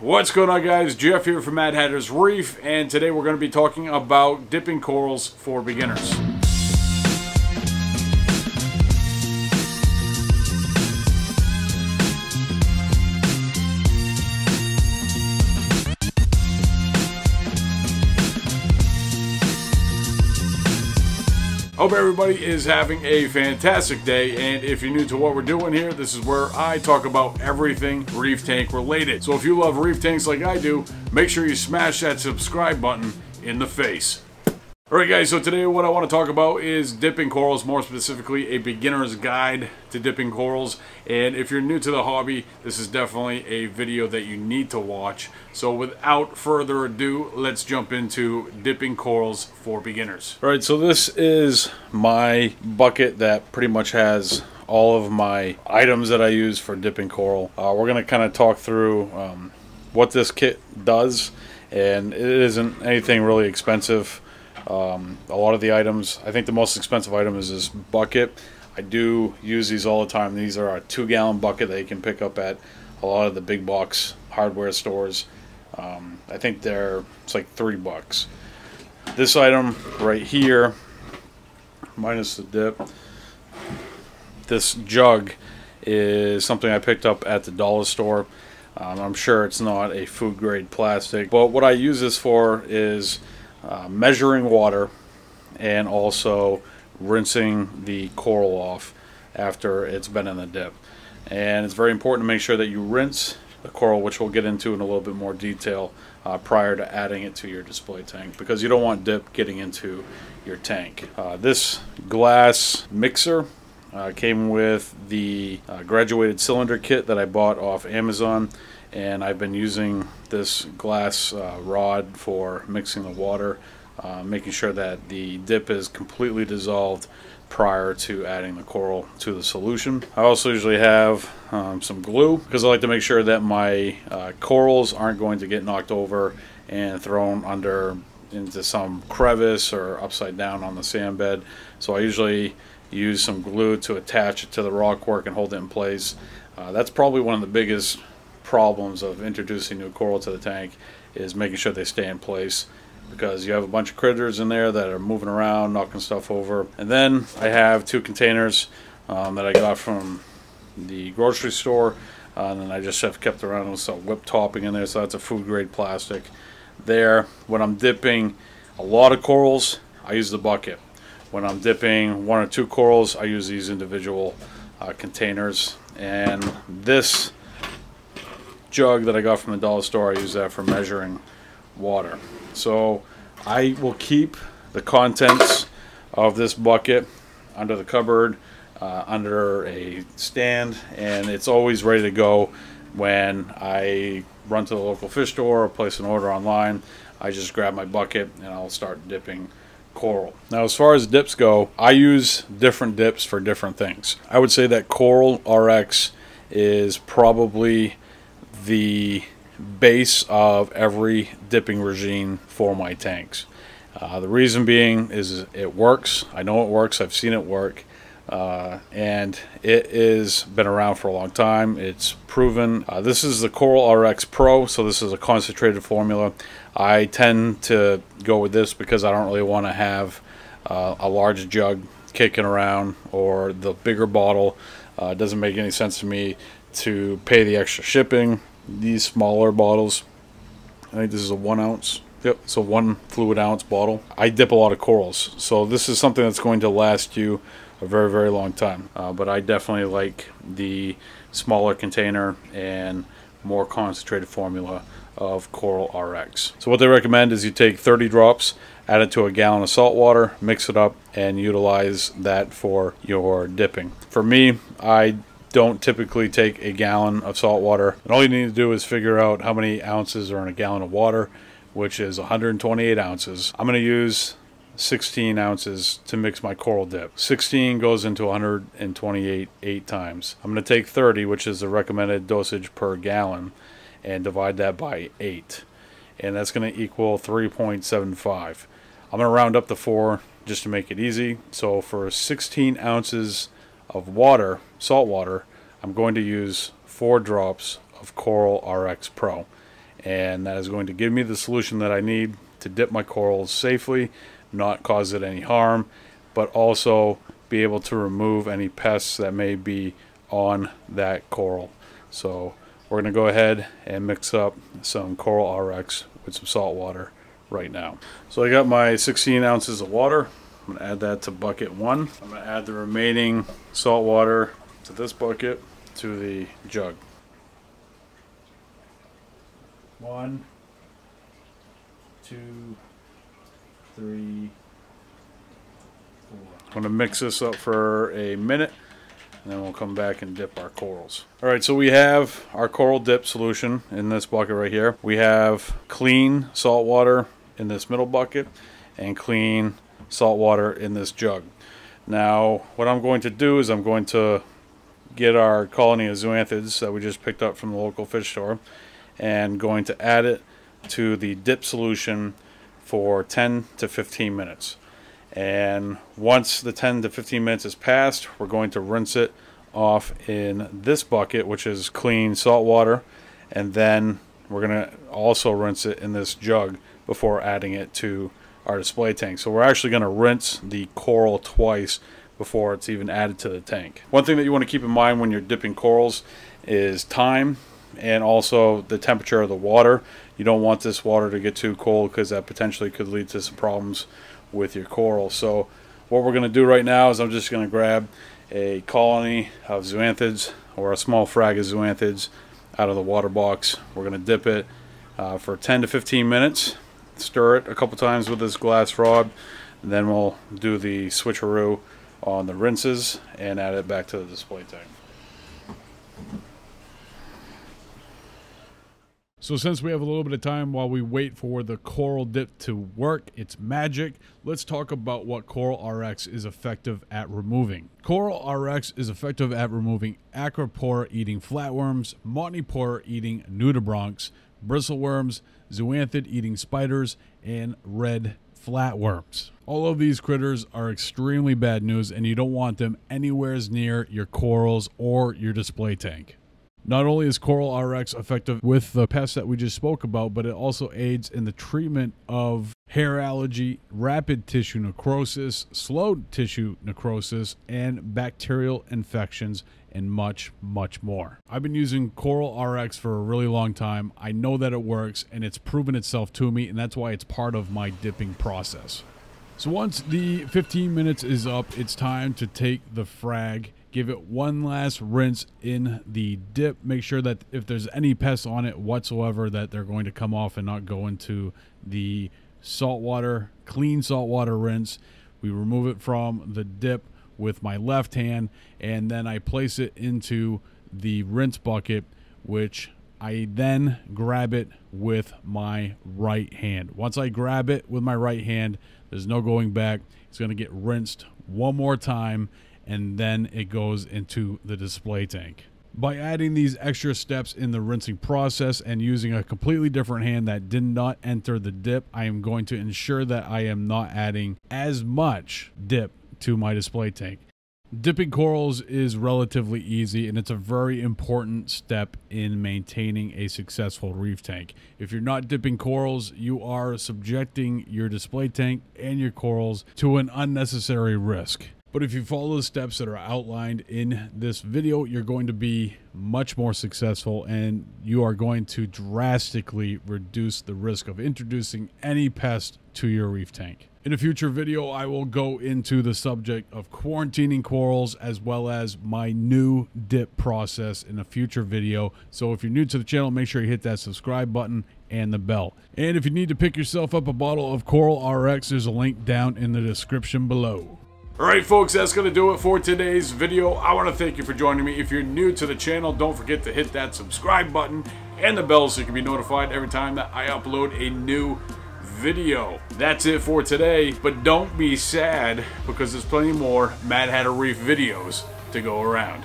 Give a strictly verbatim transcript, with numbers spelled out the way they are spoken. What's going on, guys? Jeff here from Mad Hatter's Reef, and today we're going to be talking about dipping corals for beginners. Hope everybody is having a fantastic day, and if you're new to what we're doing here, this is where I talk about everything reef tank related. So if you love reef tanks like I do, make sure you smash that subscribe button in the face. Alright guys, so today what I want to talk about is dipping corals, more specifically a beginner's guide to dipping corals. And if you're new to the hobby, this is definitely a video that you need to watch. So without further ado, let's jump into dipping corals for beginners. Alright, so this is my bucket that pretty much has all of my items that I use for dipping coral. Uh, we're going to kind of talk through um, what this kit does, and it isn't anything really expensive. Um, a lot of the items, I think the most expensive item is this bucket. I do use these all the time. These are a two gallon bucket that you can pick up at a lot of the big box hardware stores. Um, I think they're, it's like three bucks. This item right here, minus the dip, this jug is something I picked up at the dollar store. Um, I'm sure it's not a food grade plastic, but what I use this for is Uh, measuring water and also rinsing the coral off after it's been in the dip. And it's very important to make sure that you rinse the coral, which we'll get into in a little bit more detail, uh, prior to adding it to your display tank, because you don't want dip getting into your tank. Uh, this glass mixer uh, came with the uh, graduated cylinder kit that I bought off Amazon. And I've been using this glass uh, rod for mixing the water, uh, making sure that the dip is completely dissolved prior to adding the coral to the solution. I also usually have um, some glue, because I like to make sure that my uh, corals aren't going to get knocked over and thrown under into some crevice or upside down on the sand bed. So I usually use some glue to attach it to the rock work and hold it in place. Uh, that's probably one of the biggest problems of introducing new coral to the tank, is making sure they stay in place, because you have a bunch of critters in there that are moving around, knocking stuff over. And then I have two containers um, that I got from the grocery store, uh, and then I just have kept around with some whip topping in there, so that's a food grade plastic there. When I'm dipping a lot of corals, I use the bucket. When I'm dipping one or two corals, I use these individual uh, containers. And this jug that I got from the dollar store, I use that for measuring water. So I will keep the contents of this bucket under the cupboard, uh, under a stand, and it's always ready to go. When I run to the local fish store or place an order online, I just grab my bucket and I'll start dipping coral. Now, as far as dips go, I use different dips for different things. I would say that Coral R X is probably the base of every dipping regime for my tanks. Uh, the reason being is it works. I know it works. I've seen it work, uh, and it is been around for a long time. It's proven. Uh, this is the Coral R X Pro, so this is a concentrated formula. I tend to go with this because I don't really want to have uh, a large jug kicking around, or the bigger bottle. Uh, it doesn't make any sense to me to pay the extra shipping. These smaller bottles, I think this is a one ounce. Yep, it's a one fluid ounce bottle. I dip a lot of corals, so this is something that's going to last you a very, very long time. Uh, but I definitely like the smaller container and more concentrated formula of Coral R X. So what they recommend is you take thirty drops, add it to a gallon of salt water, mix it up, and utilize that for your dipping. For me, I don't typically take a gallon of salt water, and all you need to do is figure out how many ounces are in a gallon of water, which is one hundred twenty-eight ounces. I'm going to use sixteen ounces to mix my coral dip. sixteen goes into one hundred twenty-eight eight times. I'm going to take thirty, which is the recommended dosage per gallon, and divide that by eight, and that's going to equal three point seven five. I'm going to round up to four just to make it easy. So for sixteen ounces of water, salt water, I'm going to use four drops of Coral R X Pro, and that is going to give me the solution that I need to dip my corals safely, not cause it any harm, but also be able to remove any pests that may be on that coral. So we're going to go ahead and mix up some Coral R X with some salt water right now. So I got my sixteen ounces of water. I'm going to add that to bucket one. I'm going to add the remaining salt water to this bucket to the jug. One, two, three, four. I'm going to mix this up for a minute, and then we'll come back and dip our corals. All right, so we have our coral dip solution in this bucket right here. We have clean salt water in this middle bucket and clean salt water in this jug. Now, what I'm going to do is I'm going to get our colony of zoanthids that we just picked up from the local fish store and going to add it to the dip solution for ten to fifteen minutes. And once the ten to fifteen minutes is passed, we're going to rinse it off in this bucket, which is clean salt water, and then we're gonna also rinse it in this jug before adding it to our display tank. So we're actually gonna rinse the coral twice before it's even added to the tank. One thing that you want to keep in mind when you're dipping corals is time and also the temperature of the water. You don't want this water to get too cold because that potentially could lead to some problems with your coral. So what we're going to do right now is I'm just going to grab a colony of zoanthids or a small frag of zoanthids out of the water box. We're going to dip it uh, for ten to fifteen minutes, stir it a couple times with this glass rod, and then we'll do the switcheroo on the rinses and add it back to the display tank. So since we have a little bit of time while we wait for the coral dip to work its magic, let's talk about what Coral R X is effective at removing. Coral R X is effective at removing Acropora eating flatworms, Montipora eating nudibranchs, bristleworms, zoanthid eating spiders, and red flatworms. All of these critters are extremely bad news, and you don't want them anywhere near your corals or your display tank. Not only is Coral R X effective with the pests that we just spoke about, but it also aids in the treatment of hair allergy, rapid tissue necrosis, slow tissue necrosis, and bacterial infections, and much, much more. I've been using Coral R X for a really long time. I know that it works, and it's proven itself to me, and that's why it's part of my dipping process. So once the fifteen minutes is up, it's time to take the frag, give it one last rinse in the dip. Make sure that if there's any pests on it whatsoever, that they're going to come off and not go into the salt water, clean salt water rinse. We remove it from the dip with my left hand, and then I place it into the rinse bucket, which I then grab it with my right hand. Once I grab it with my right hand, there's no going back. It's going to get rinsed one more time, and then it goes into the display tank. By adding these extra steps in the rinsing process and using a completely different hand that did not enter the dip, I am going to ensure that I am not adding as much dip to my display tank. Dipping corals is relatively easy, and it's a very important step in maintaining a successful reef tank. If you're not dipping corals, you are subjecting your display tank and your corals to an unnecessary risk. But if you follow the steps that are outlined in this video, you're going to be much more successful, and you are going to drastically reduce the risk of introducing any pest to your reef tank. In a future video, I will go into the subject of quarantining corals as well as my new dip process in a future video. So if you're new to the channel, make sure you hit that subscribe button and the bell. And if you need to pick yourself up a bottle of Coral R X, there's a link down in the description below. Alright folks, that's going to do it for today's video. I want to thank you for joining me. If you're new to the channel, don't forget to hit that subscribe button and the bell so you can be notified every time that I upload a new video. That's it for today, but don't be sad because there's plenty more Mad Hatter Reef videos to go around.